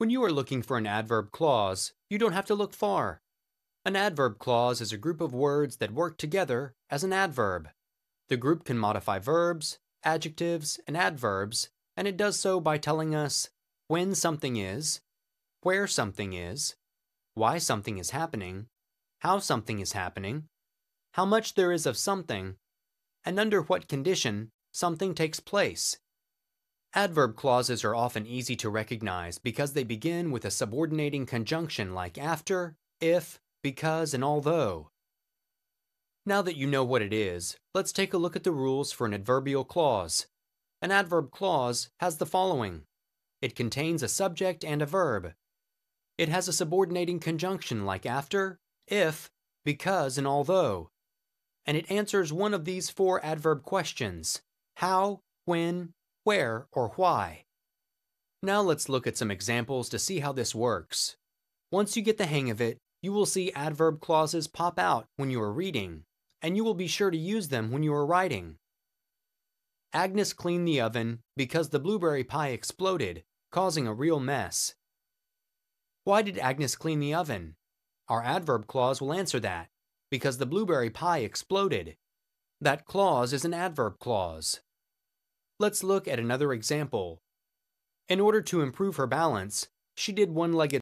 When you are looking for an adverb clause, you don't have to look far. An adverb clause is a group of words that work together as an adverb. The group can modify verbs, adjectives, and adverbs, and it does so by telling us when something is, where something is, why something is happening, how something is happening, how much there is of something, and under what condition something takes place. Adverb clauses are often easy to recognize because they begin with a subordinating conjunction like after, if, because, and although. Now that you know what it is, let's take a look at the rules for an adverbial clause. An adverb clause has the following. It contains a subject and a verb. It has a subordinating conjunction like after, if, because, and although. And it answers one of these four adverb questions: how, when, where, or why. Now let's look at some examples to see how this works. Once you get the hang of it, you will see adverb clauses pop out when you are reading, and you will be sure to use them when you are writing. Agnes cleaned the oven because the blueberry pie exploded, causing a real mess. Why did Agnes clean the oven? Our adverb clause will answer that, because the blueberry pie exploded. That clause is an adverb clause. Let's look at another example. In order to improve her balance, she did one-legged